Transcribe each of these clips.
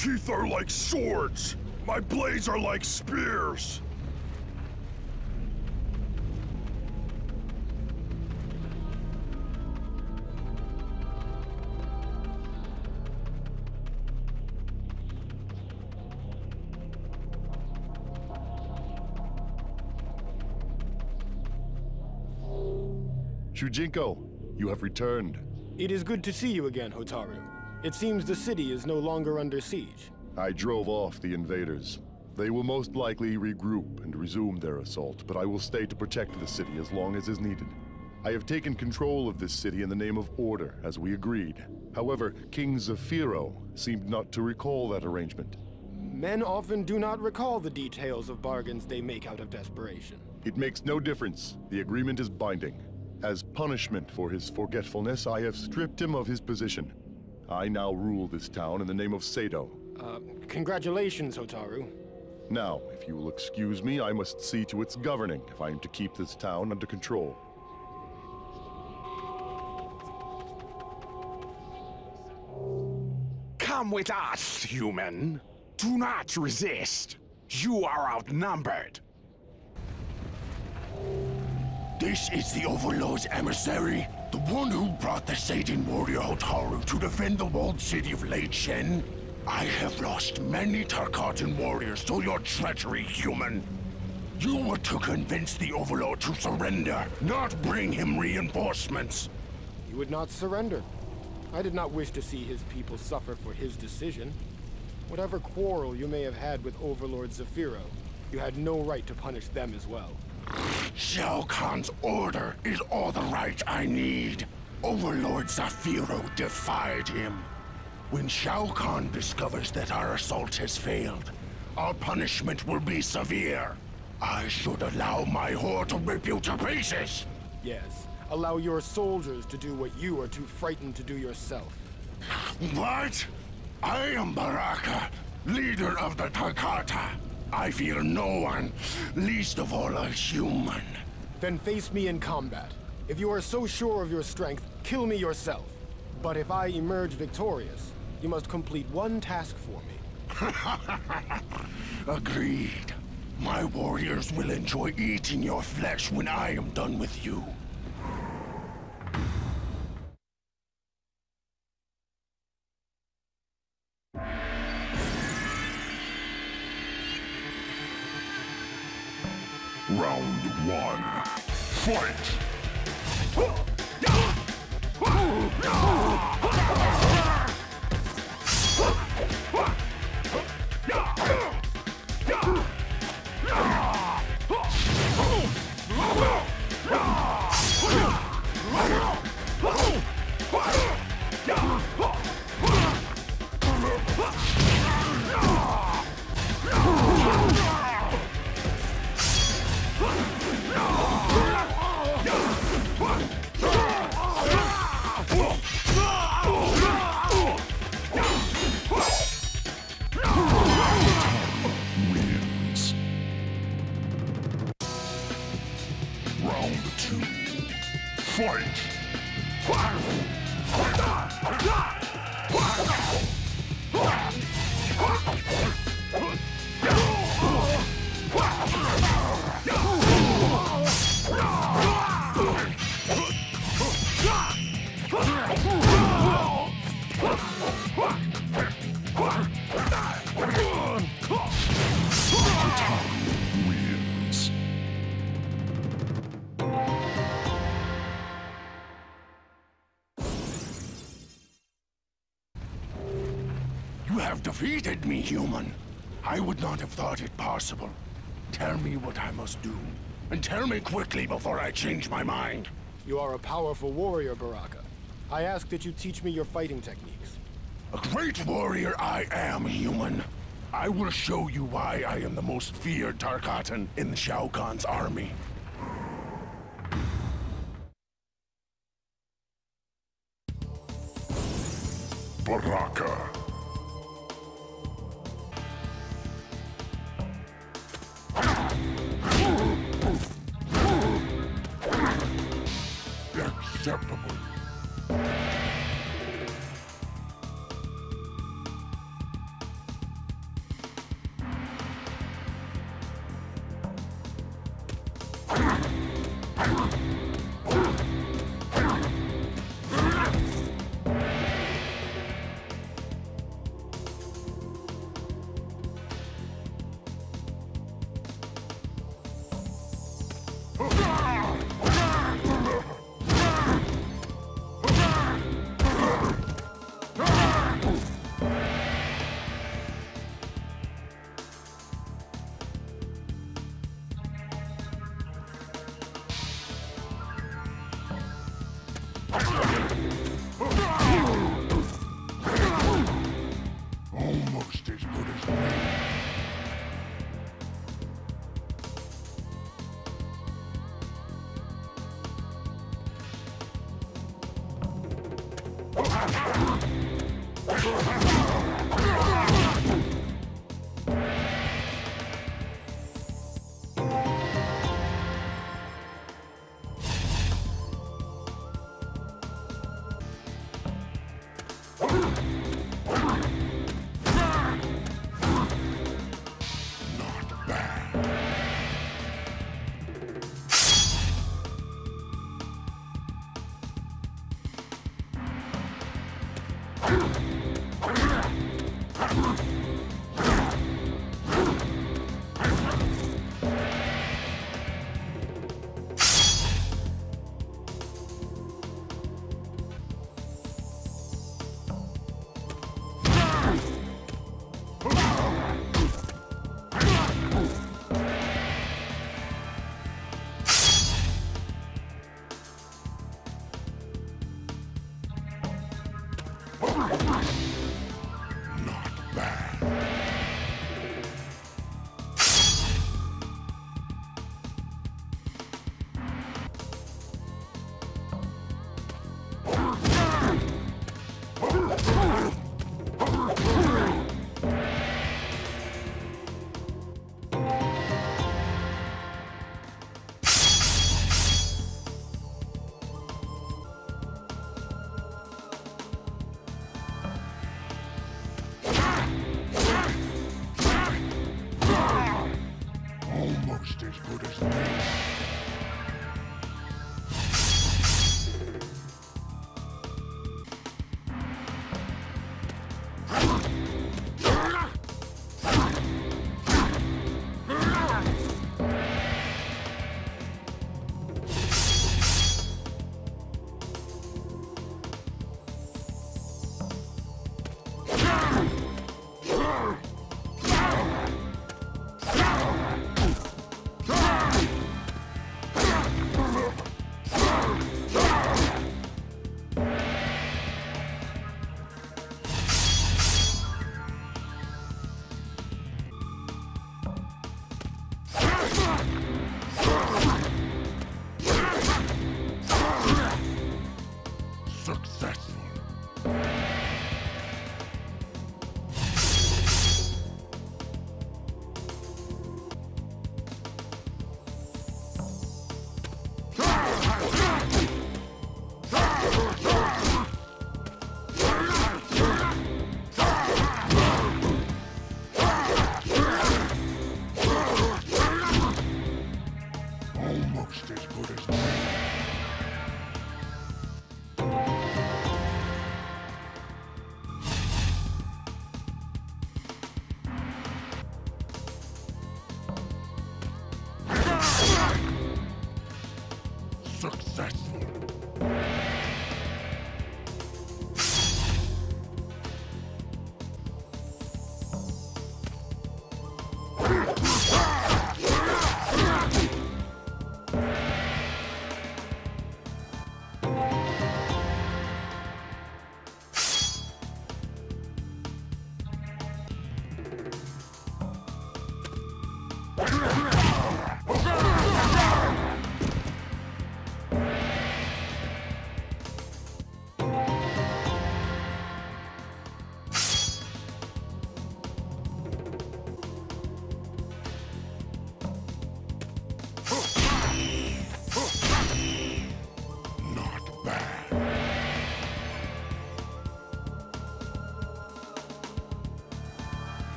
teeth are like swords. My blades are like spears. Shujinko, you have returned. It is good to see you again, Hotaru. It seems the city is no longer under siege. I drove off the invaders. They will most likely regroup and resume their assault, but I will stay to protect the city as long as is needed. I have taken control of this city in the name of order, as we agreed. However, King Zaffero seemed not to recall that arrangement. Men often do not recall the details of bargains they make out of desperation. It makes no difference. The agreement is binding. As punishment for his forgetfulness, I have stripped him of his position. I now rule this town in the name of Saito. Congratulations, Hotaru. Now, if you will excuse me, I must see to its governing if I am to keep this town under control. Come with us, human. Do not resist. You are outnumbered. This is the Overlord's emissary, the one who brought the Satan warrior Hotaru to defend the walled city of Lei Shen. I have lost many Tarkatan warriors to your treachery, human. You were to convince the Overlord to surrender, not bring him reinforcements. He would not surrender. I did not wish to see his people suffer for his decision. Whatever quarrel you may have had with Overlord Zaffero, you had no right to punish them as well. Shao Khan's order is all the right I need. Overlord Zaffero defied him. When Shao Khan discovers that our assault has failed, our punishment will be severe. I should allow my horde to rip you to pieces. Yes, allow your soldiers to do what you are too frightened to do yourself. What? I am Baraka, leader of the Takata. I fear no one, least of all a human. Then face me in combat. If you are so sure of your strength, kill me yourself. But if I emerge victorious, you must complete one task for me. Agreed. My warriors will enjoy eating your flesh when I am done with you. Round one, fight. Defeated me, human. I would not have thought it possible. Tell me what I must do, and tell me quickly before I change my mind. You are a powerful warrior, Baraka. I ask that you teach me your fighting techniques. A great warrior I am, human. I will show you why I am the most feared Tarkatan in the Shao Khan's army. Baraka. Acceptable.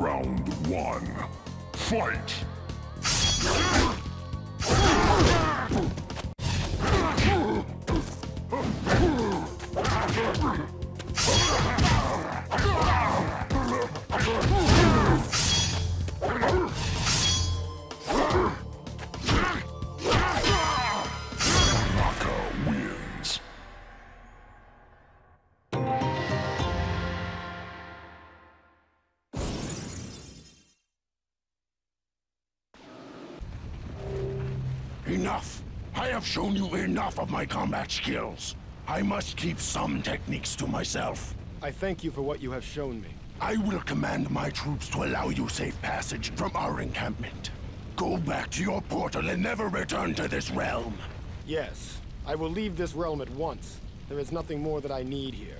Round one. Fight! Enough! I have shown you enough of my combat skills. I must keep some techniques to myself. I thank you for what you have shown me. I will command my troops to allow you safe passage from our encampment. Go back to your portal and never return to this realm. Yes, I will leave this realm at once. There is nothing more that I need here.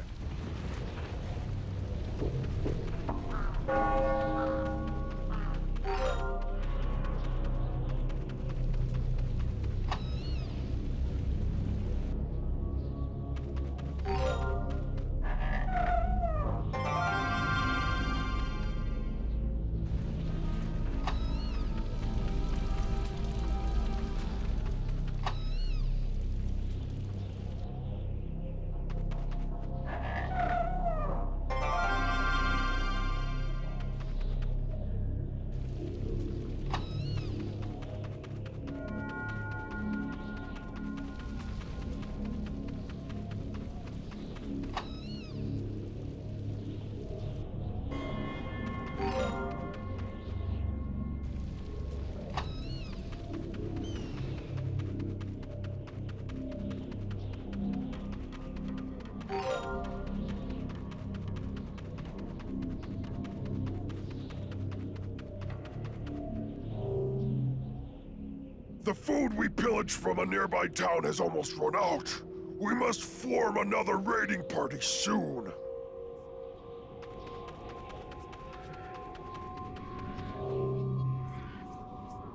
The food we pillaged from a nearby town has almost run out. We must form another raiding party soon.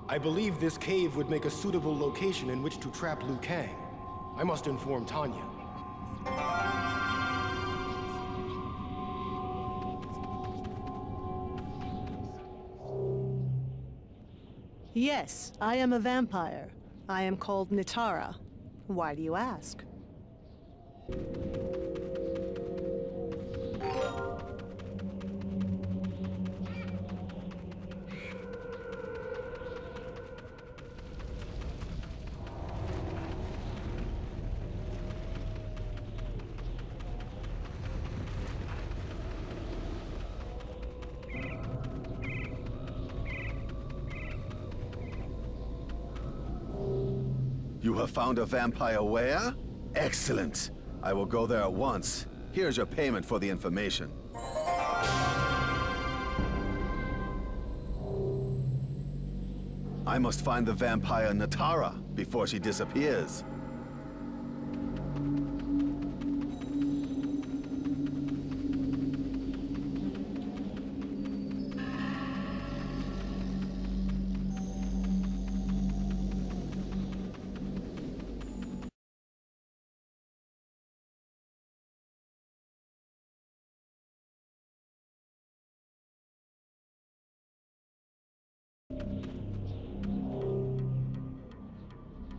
I believe this cave would make a suitable location in which to trap Liu Kang. I must inform Tanya. Yes, I am a vampire. I am called Nitara. Why do you ask? You have found a vampire where? Excellent! I will go there at once. Here's your payment for the information. I must find the vampire Nitara before she disappears.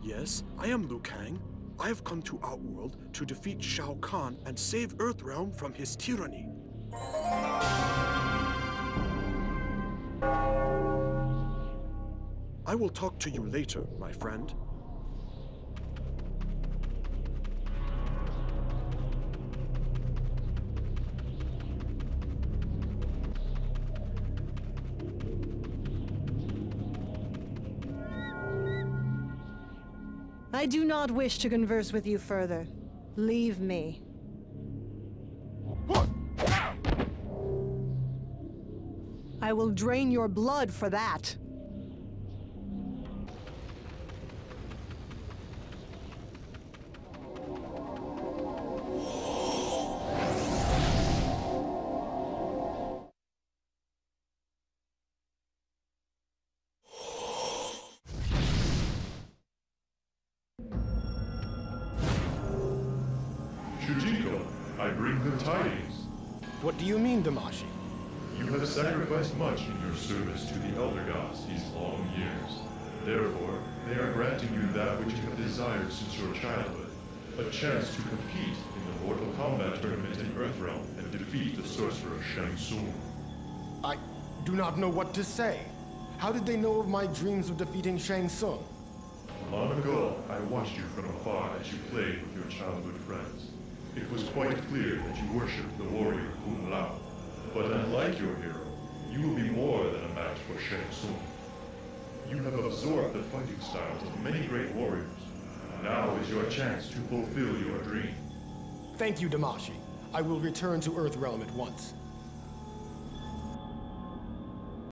Yes, I am Liu Kang. I have come to Outworld to defeat Shao Khan and save Earthrealm from his tyranny. I will talk to you later, my friend. I do not wish to converse with you further. Leave me. I will drain your blood for that. Shujinko, I bring the tidings. What do you mean, Damashi? You have sacrificed much in your service to the Elder Gods these long years. Therefore, they are granting you that which you have desired since your childhood, a chance to compete in the Mortal Kombat Tournament in Earthrealm and defeat the sorcerer Shang Tsung. I do not know what to say. How did they know of my dreams of defeating Shang Tsung? Long ago, I watched you from afar as you played with your childhood friends. It was quite clear that you worshipped the warrior Kung Lao. But unlike your hero, you will be more than a match for Shang Tsung. You have absorbed the fighting styles of many great warriors. Now is your chance to fulfill your dream. Thank you, Damashi. I will return to Earthrealm at once.